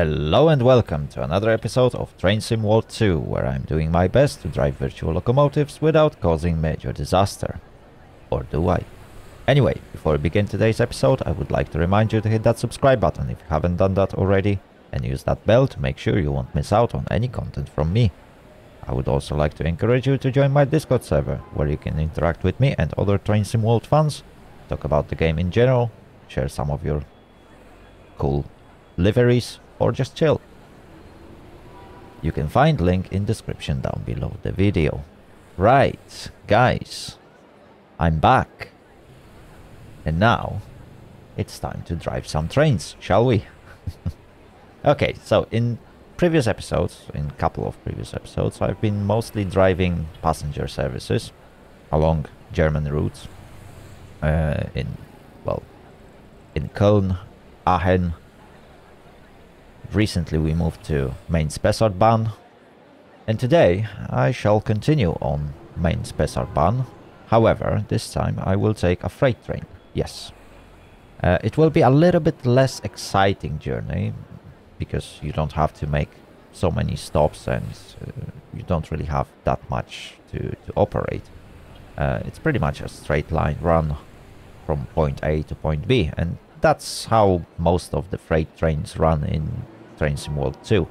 Hello and welcome to another episode of Train Sim World 2, where I'm doing my best to drive virtual locomotives without causing major disaster. Or do I? Anyway, before we begin today's episode, I would like to remind you to hit that subscribe button if you haven't done that already, and use that bell to make sure you won't miss out on any content from me. I would also like to encourage you to join my Discord server, where you can interact with me and other Train Sim World fans, talk about the game in general, share some of your cool liveries, or just chill. You can find link in description down below the video. Right, guys, I'm back. And now it's time to drive some trains, shall we? Okay, so in previous episodes, in a couple of previous episodes, I've been mostly driving passenger services along German routes in Köln, Aachen. Recently we moved to Main-Spessart Bahn, and today I shall continue on Main-Spessart Bahn. However, this time I will take a freight train. Yes, it will be a little bit less exciting journey, because you don't have to make so many stops and you don't really have that much to operate. It's pretty much a straight line run from point A to point B, and that's how most of the freight trains run in Train Sim World 2.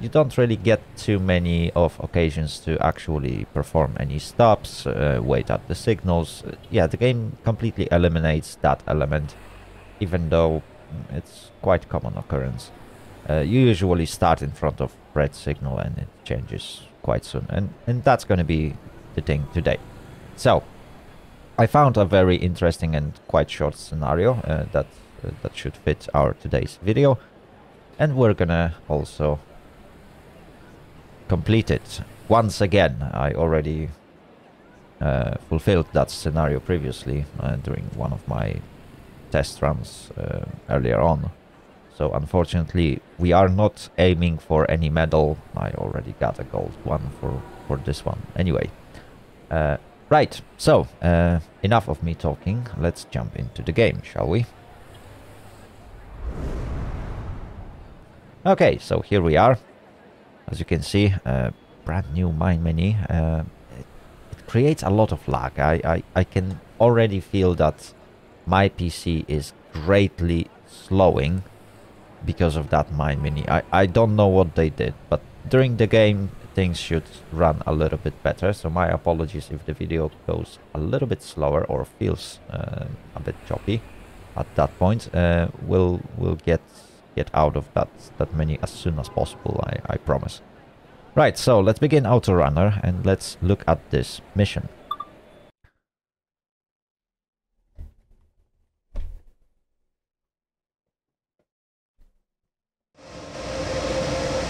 You don't really get too many occasions to actually perform any stops, wait at the signals. Yeah, the game completely eliminates that element, even though it's quite a common occurrence. You usually start in front of red signal and it changes quite soon, and that's going to be the thing today. So I found a very interesting and quite short scenario that should fit our today's video, and we're gonna also complete it once again. I already fulfilled that scenario previously during one of my test runs earlier on. So unfortunately, we are not aiming for any medal. I already got a gold one for this one. Anyway, right. So enough of me talking. Let's jump into the game, shall we? Okay, so here we are. As you can see, brand new Mine Mini. It creates a lot of lag. I can already feel that my PC is greatly slowing because of that Mine Mini. I don't know what they did, but during the game things should run a little bit better, so my apologies if the video goes a little bit slower or feels a bit choppy at that point. We'll get out of that mini as soon as possible, I promise. Right, so let's begin Autorunner and let's look at this mission.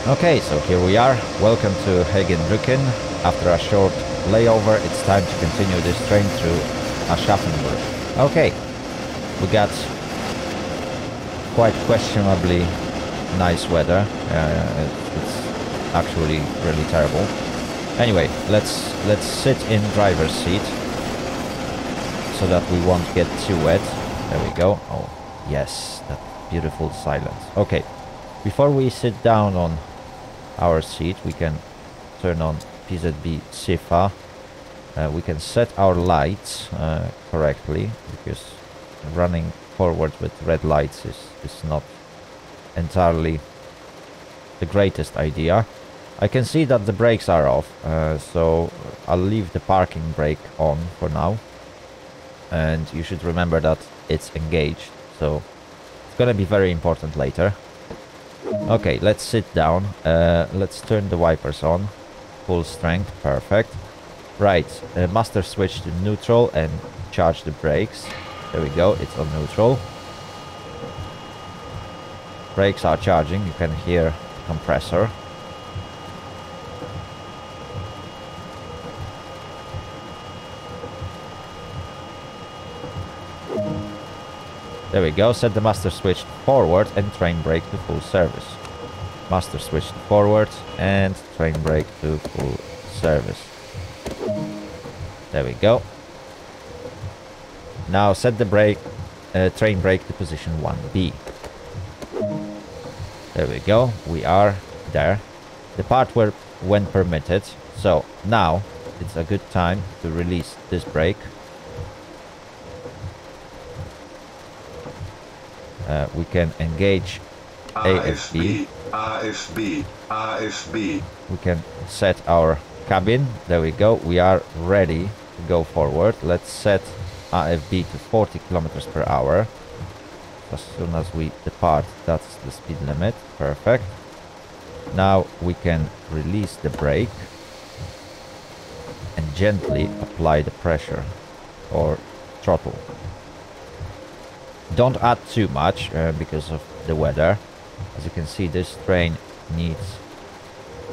Okay, so here we are. Welcome to Hagenbrücken. After a short layover, it's time to continue this train through Aschaffenburg. Okay, we got quite questionably nice weather. It's actually really terrible. Anyway, let's sit in driver's seat so that we won't get too wet. There we go. Oh yes, that beautiful silence. Okay, before we sit down on our seat, we can turn on PZB CIFA. We can set our lights correctly, because running forward with red lights is not entirely the greatest idea. I can see that the brakes are off, so I'll leave the parking brake on for now. And you should remember that it's engaged, so it's gonna be very important later. Okay, let's sit down. Let's turn the wipers on. Full strength, perfect. Right, master switch to neutral and charge the brakes. There we go, it's on neutral. Brakes are charging, you can hear the compressor. There we go, set the master switch forward and train brake to full service. Master switch forward and train brake to full service. There we go. Now set the train brake to position 1B. There we go. We are there. The part where when permitted. So now it's a good time to release this brake. We can engage AFB. We can set our cabin. There we go. We are ready to go forward. Let's set AFB to 40 km/h. As soon as we depart, that's the speed limit. Perfect. Now we can release the brake and gently apply the pressure or throttle. Don't add too much because of the weather. As you can see, this train needs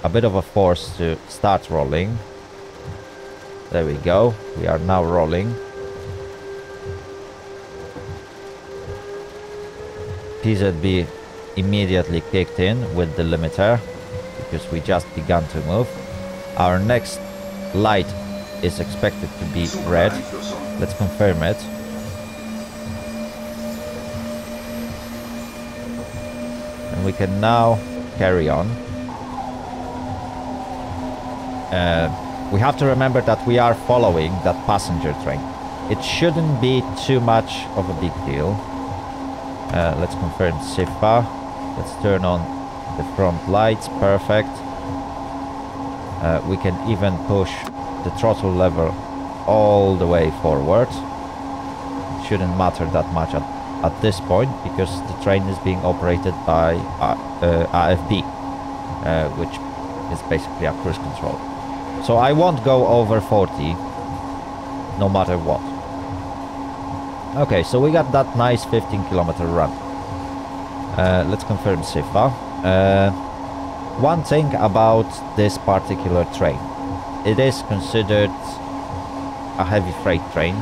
a bit of a force to start rolling. There we go. We are now rolling. PZB immediately kicked in with the limiter because we just began to move. Our next light is expected to be red. Let's confirm it. And we can now carry on. We have to remember that we are following that passenger train. It shouldn't be too much of a big deal. Let's confirm SIFA. Let's turn on the front lights. Perfect. We can even push the throttle lever all the way forward. It shouldn't matter that much at this point because the train is being operated by AFB, which is basically a cruise control. So I won't go over 40 no matter what. Okay, so we got that nice 15 km run. Let's confirm SIFA. One thing about this particular train, it is considered a heavy freight train,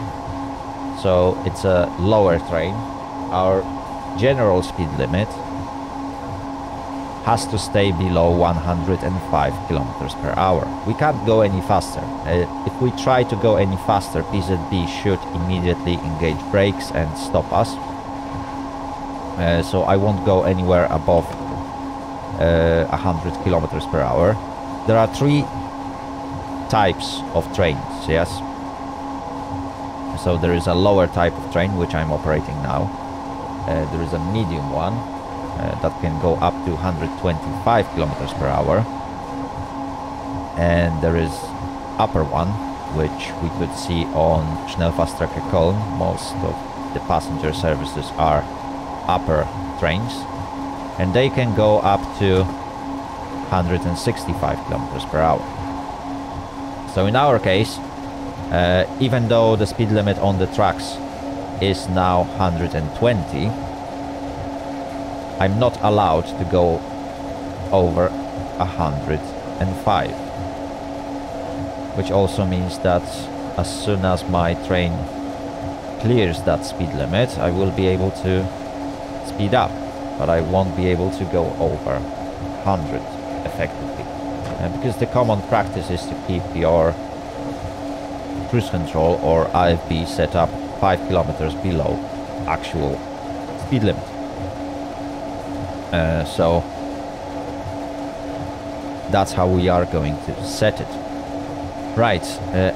so it's a lower train. Our general speed limit has to stay below 105 km/h. We can't go any faster. If we try to go any faster, PZB should immediately engage brakes and stop us. So I won't go anywhere above 100 km/h. There are three types of trains, yes? So there is a lower type of train, which I'm operating now. There is a medium one. That can go up to 125 km/h, and there is upper one, which we could see on Schnellfahrstrecke Köln. Most of the passenger services are upper trains, and they can go up to 165 km/h. So in our case, even though the speed limit on the tracks is now 120, I'm not allowed to go over 105, which also means that as soon as my train clears that speed limit, I will be able to speed up, but I won't be able to go over 100 effectively, because the common practice is to keep your cruise control or AFB set up 5 km below actual speed limit. So that's how we are going to set it. Right,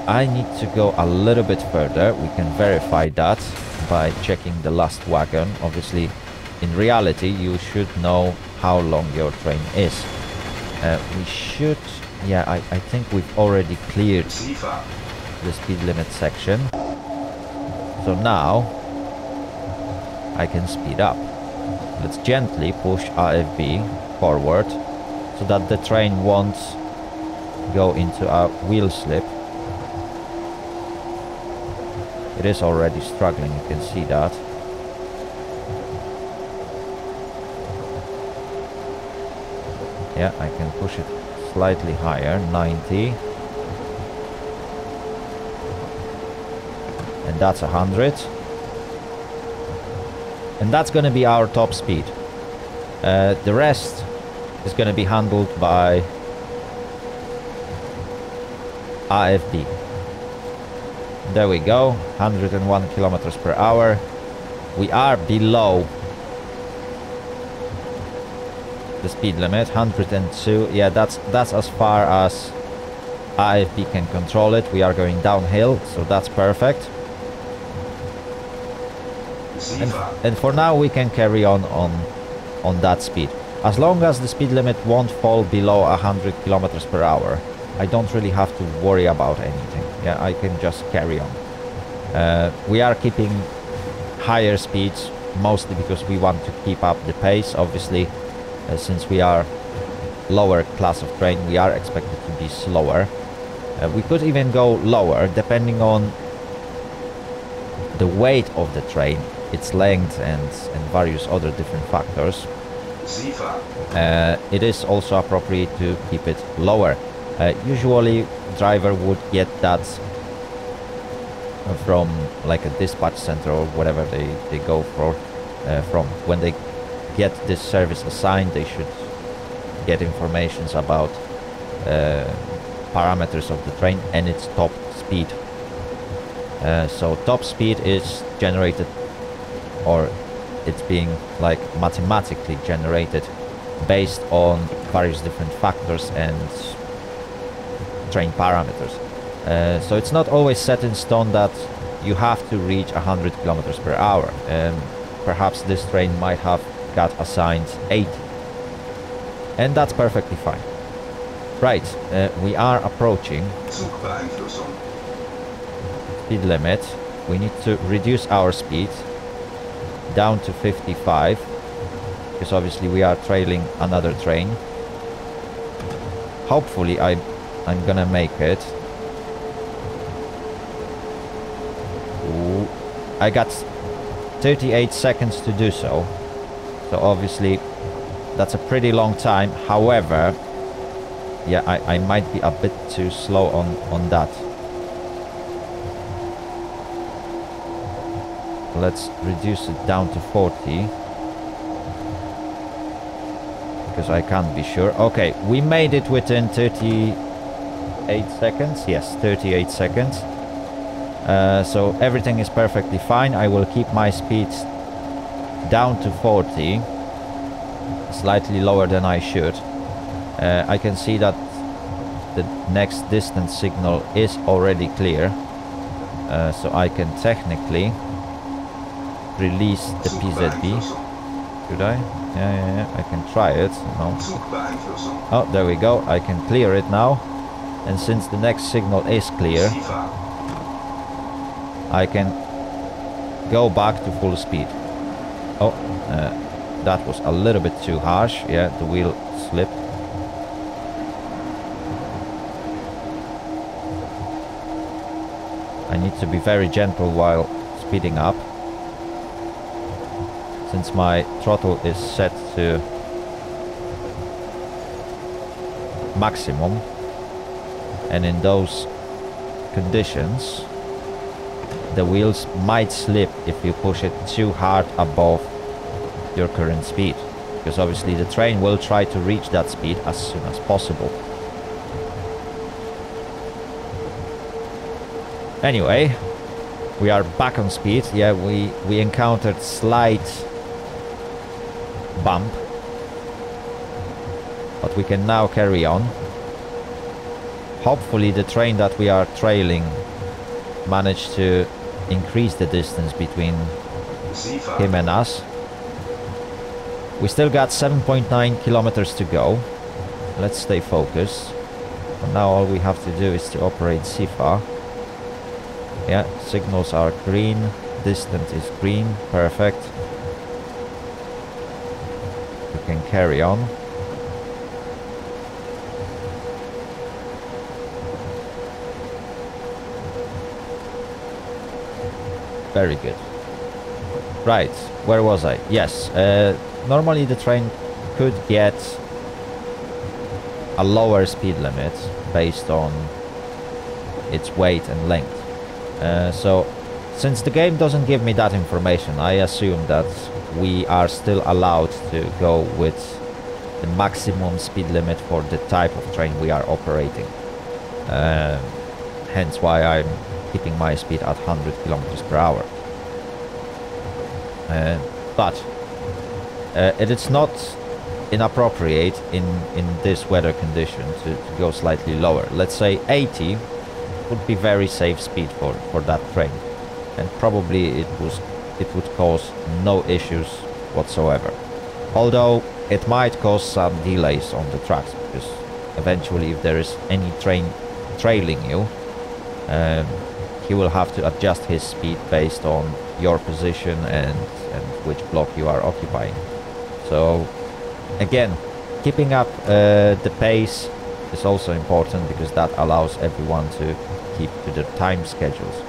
I need to go a little bit further. We can verify that by checking the last wagon. Obviously, in reality, you should know how long your train is. We should... yeah, I think we've already cleared the speed limit section. So now I can speed up. Let's gently push AFB forward so that the train won't go into a wheel slip. It is already struggling, you can see that. Yeah, I can push it slightly higher, 90. And that's 100. And that's going to be our top speed. The rest is going to be handled by AFB. There we go, 101 km/h. We are below the speed limit, 102. Yeah, that's as far as AFB can control it. We are going downhill, so that's perfect. And for now we can carry on that speed, as long as the speed limit won't fall below 100 km/h. I don't really have to worry about anything. Yeah, I can just carry on. We are keeping higher speeds mostly because we want to keep up the pace. Obviously, since we are lower class of train, we are expected to be slower. We could even go lower depending on the weight of the train, its length, and various other different factors. It is also appropriate to keep it lower. Usually driver would get that from like a dispatch center or whatever they go for. From when they get this service assigned, they should get informations about parameters of the train and its top speed. So top speed is generated, or it's being like mathematically generated based on various different factors and train parameters. So it's not always set in stone that you have to reach 100 km/h. Perhaps this train might have got assigned 80. And that's perfectly fine. Right, we are approaching speed limit. We need to reduce our speed down to 55, because obviously we are trailing another train. Hopefully I'm gonna make it. Ooh, I got 38 seconds to do so. So obviously that's a pretty long time. However, yeah, I might be a bit too slow on that. Let's reduce it down to 40, because I can't be sure. Okay, we made it within 38 seconds. Yes, 38 seconds. So everything is perfectly fine. I will keep my speeds down to 40, slightly lower than I should. I can see that the next distance signal is already clear, so I can technically release the PZB. Should I? Yeah, I can try it. No. Oh, there we go. I can clear it now. And since the next signal is clear, I can go back to full speed. Oh, that was a little bit too harsh. Yeah, the wheel slipped. I need to be very gentle while speeding up, since my throttle is set to maximum, and in those conditions the wheels might slip if you push it too hard above your current speed, because obviously the train will try to reach that speed as soon as possible. Anyway, we are back on speed. Yeah, we encountered slight bump, but we can now carry on. Hopefully the train that we are trailing managed to increase the distance between him and us. We still got 7.9 kilometers to go. Let's stay focused. And now all we have to do is to operate SIFA. Yeah, signals are green, distance is green, perfect. We can carry on. Very good. Right, where was I? Yes, normally the train could get a lower speed limit based on its weight and length. So, since the game doesn't give me that information, I assume that we are still allowed to go with the maximum speed limit for the type of train we are operating. Hence why I'm keeping my speed at 100 km/h. But it is not inappropriate in this weather condition to go slightly lower. Let's say 80 would be very safe speed for that train, and probably it would cause no issues whatsoever. Although it might cause some delays on the tracks, because eventually if there is any train trailing you, he will have to adjust his speed based on your position and which block you are occupying. So again, keeping up the pace is also important, because that allows everyone to keep to their time schedules.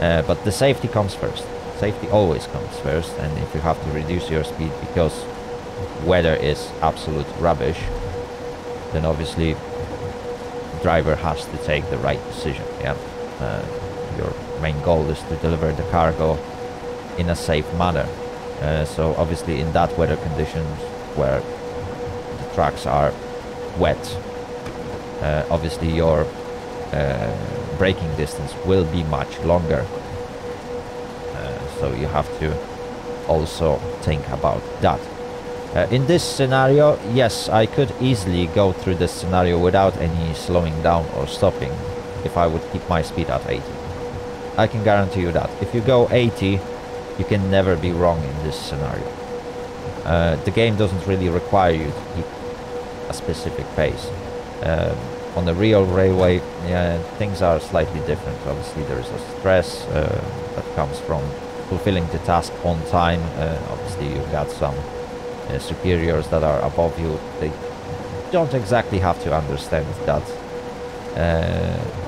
But the safety comes first. Safety always comes first, and if you have to reduce your speed because weather is absolute rubbish, then obviously the driver has to take the right decision. Yeah, your main goal is to deliver the cargo in a safe manner. So obviously in that weather conditions where the tracks are wet, obviously your braking distance will be much longer. So you have to also think about that. In this scenario, yes, I could easily go through this scenario without any slowing down or stopping if I would keep my speed at 80. I can guarantee you that. If you go 80, you can never be wrong in this scenario. The game doesn't really require you to keep a specific pace. On the real railway, things are slightly different. Obviously, there is a stress that comes from fulfilling the task on time. Obviously, you've got some superiors that are above you. They don't exactly have to understand that,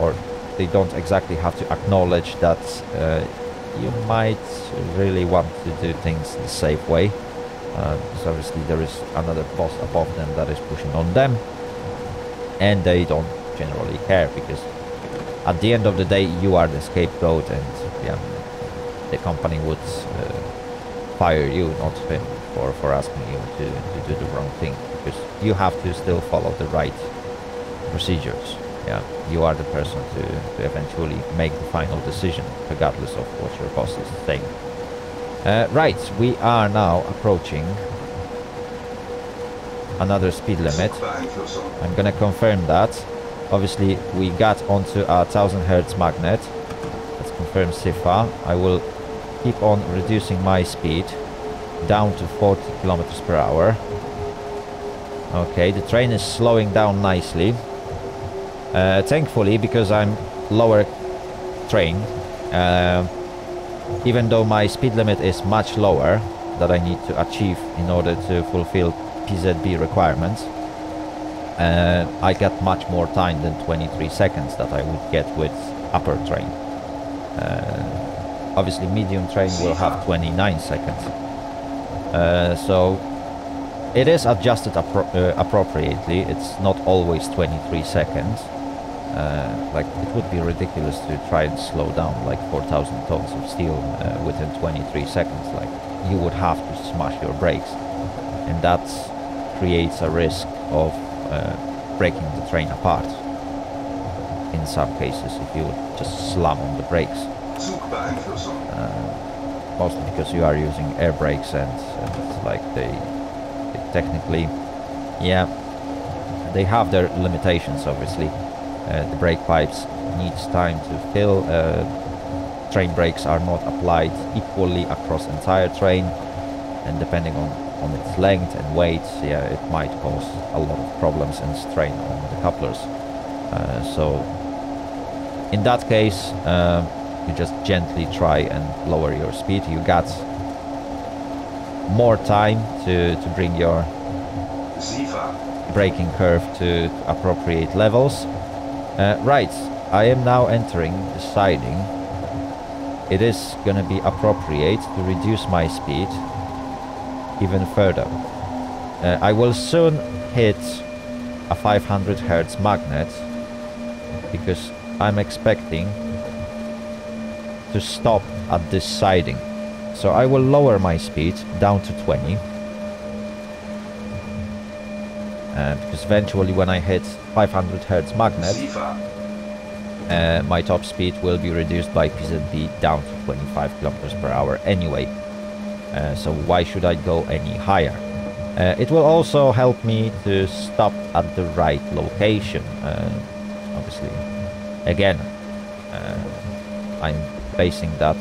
or they don't exactly have to acknowledge that you might really want to do things the safe way. So obviously, there is another boss above them that is pushing on them, and they don't generally care, because at the end of the day you are the scapegoat, and yeah, the company would fire you, not him, for asking you to do the wrong thing, because you have to still follow the right procedures. Yeah, you are the person to eventually make the final decision, regardless of what your boss is saying. Right, we are now approaching another speed limit. I'm gonna confirm that. Obviously, we got onto a 1000 Hz magnet. Let's confirm CIFA. I will keep on reducing my speed down to 40 km/h. Okay, the train is slowing down nicely. Thankfully, because I'm lower trained, even though my speed limit is much lower that I need to achieve in order to fulfill PZB requirements, I get much more time than 23 seconds that I would get with upper train. Obviously medium train will have 29 seconds. So it is adjusted appropriately. It's not always 23 seconds. Like, it would be ridiculous to try and slow down like 4,000 tons of steel within 23 seconds. Like, you would have to smash your brakes, and that creates a risk of breaking the train apart in some cases if you would just slam on the brakes, mostly because you are using air brakes, and like they technically, yeah, they have their limitations. Obviously the brake pipes needs time to fill. Train brakes are not applied equally across entire train, and depending on its length and weight, yeah, it might cause a lot of problems and strain on the couplers. So in that case, you just gently try and lower your speed. You got more time to bring your braking curve to appropriate levels. Right, I am now entering the siding. It is gonna be appropriate to reduce my speed even further. I will soon hit a 500 Hz magnet, because I'm expecting to stop at this siding. So I will lower my speed down to 20, because eventually when I hit 500 Hz magnet, my top speed will be reduced by PZB down to 25 km/h anyway. So why should I go any higher? It will also help me to stop at the right location. Obviously, again, I'm basing that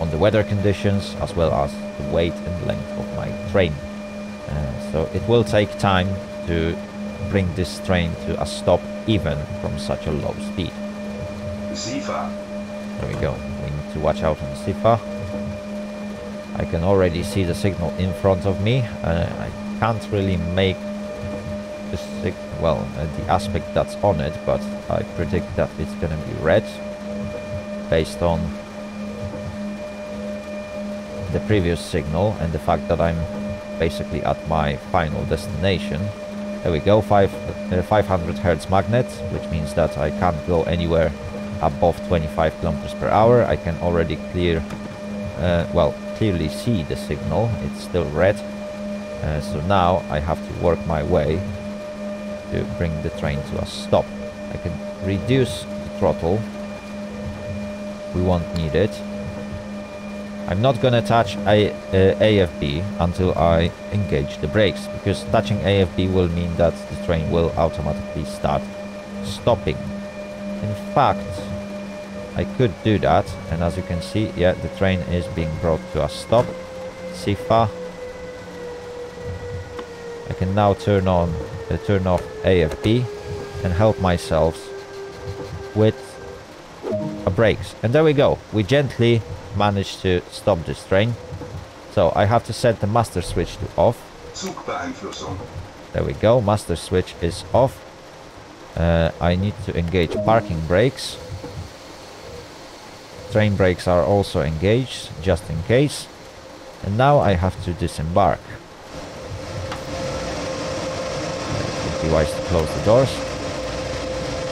on the weather conditions as well as the weight and length of my train. So it will take time to bring this train to a stop even from such a low speed. CIFA. There we go. We need to watch out on CIFA. I can already see the signal in front of me. I can't really make the signal, well, the aspect that's on it, but I predict that it's going to be red based on the previous signal and the fact that I'm basically at my final destination. There we go, 500 Hertz magnet, which means that I can't go anywhere above 25 kilometers per hour. I can already clearly see the signal. It's still red. So now I have to work my way to bring the train to a stop. I can reduce the throttle. We won't need it. I'm not going to touch AFB until I engage the brakes, because touching AFB will mean that the train will automatically start stopping. In fact, I could do that, and as you can see, yeah, the train is being brought to a stop. SIFA. I can now turn off AFB and help myself with a brakes. And there we go. We gently managed to stop this train. So I have to set the master switch to off. There we go, master switch is off. I need to engage parking brakes. Train brakes are also engaged, just in case. And now I have to disembark. It would be wise to close the doors.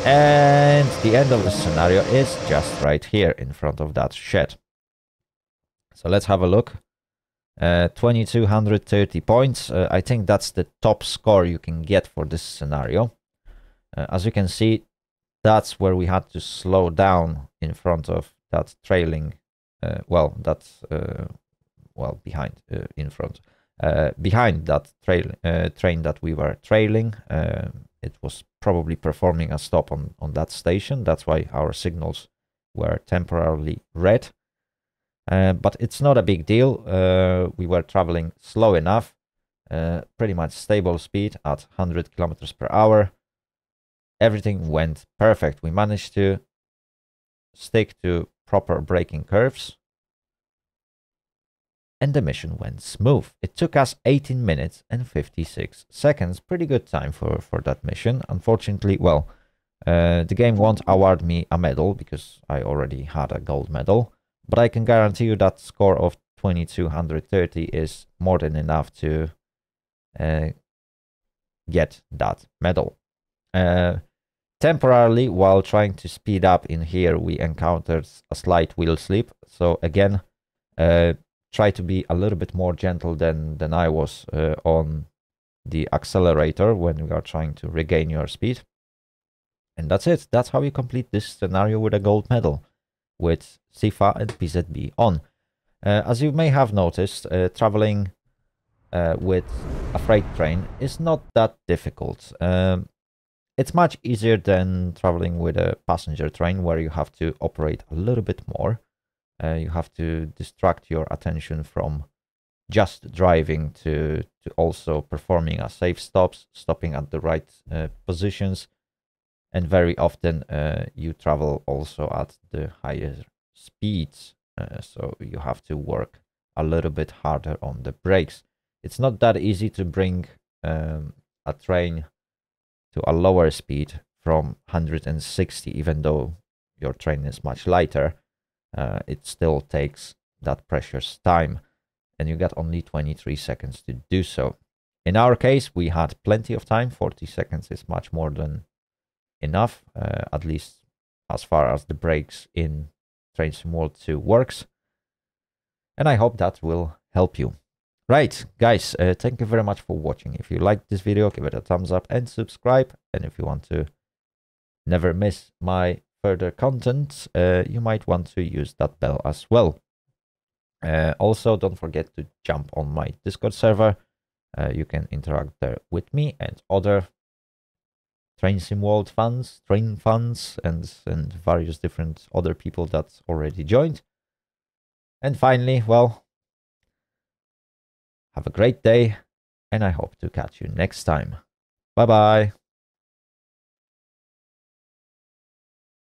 And the end of the scenario is just right here in front of that shed. So let's have a look. 2230 points. I think that's the top score you can get for this scenario. As you can see, that's where we had to slow down in front of that trailing, behind that train that we were trailing. It was probably performing a stop on that station. That's why our signals were temporarily red. But it's not a big deal. We were traveling slow enough, pretty much stable speed at 100 kilometers per hour. Everything went perfect. We managed to stick to proper braking curves, and the mission went smooth. It took us 18 minutes and 56 seconds. Pretty good time for that mission. Unfortunately, well, the game won't award me a medal because I already had a gold medal. But I can guarantee you that score of 2230 is more than enough to get that medal. Temporarily, while trying to speed up in here, we encountered a slight wheel slip. So again, try to be a little bit more gentle than I was on the accelerator when we are trying to regain your speed. And that's it. That's how you complete this scenario with a gold medal, with SIFA and PZB on. As you may have noticed, traveling with a freight train is not that difficult. It's much easier than traveling with a passenger train, where you have to operate a little bit more. You have to distract your attention from just driving to also performing a safe stops, stopping at the right positions. And very often you travel also at the higher speeds, so you have to work a little bit harder on the brakes. It's not that easy to bring a train to a lower speed from 160, even though your train is much lighter. It still takes that precious time, and you got only 23 seconds to do so. In our case, we had plenty of time. 40 seconds is much more than enough, at least as far as the brakes in Train Sim World 2 works, and I hope that will help you. Right, guys, thank you very much for watching. If you liked this video, give it a thumbs up and subscribe, and if you want to never miss my further content, you might want to use that bell as well. Also, don't forget to jump on my Discord server. You can interact there with me and other Train Sim World fans, train fans, and various different other people that already joined. And finally, well, have a great day, and I hope to catch you next time. Bye-bye.